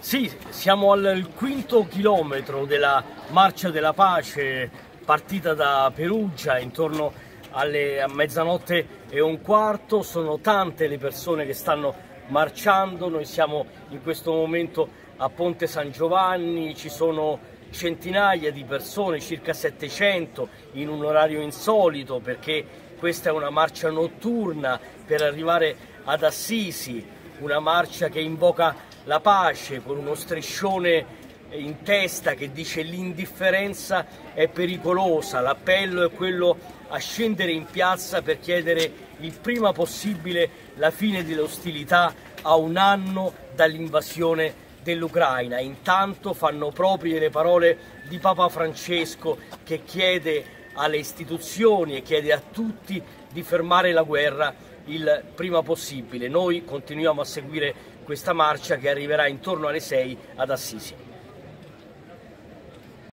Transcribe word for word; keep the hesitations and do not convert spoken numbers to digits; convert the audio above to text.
Sì, siamo al quinto chilometro della Marcia della Pace, partita da Perugia intorno alle a mezzanotte e un quarto. Sono tante le persone che stanno marciando, noi siamo in questo momento a Ponte San Giovanni, ci sono centinaia di persone, circa settecento, in un orario insolito perché questa è una marcia notturna per arrivare ad Assisi, una marcia che invoca la pace con uno striscione in testa che dice l'indifferenza è pericolosa. L'appello è quello a scendere in piazza per chiedere il prima possibile la fine delle ostilità a un anno dall'invasione dell'Ucraina. Intanto fanno proprie le parole di Papa Francesco che chiede alle istituzioni e chiede a tutti di fermare la guerra il prima possibile. Noi continuiamo a seguire questa marcia che arriverà intorno alle sei ad Assisi.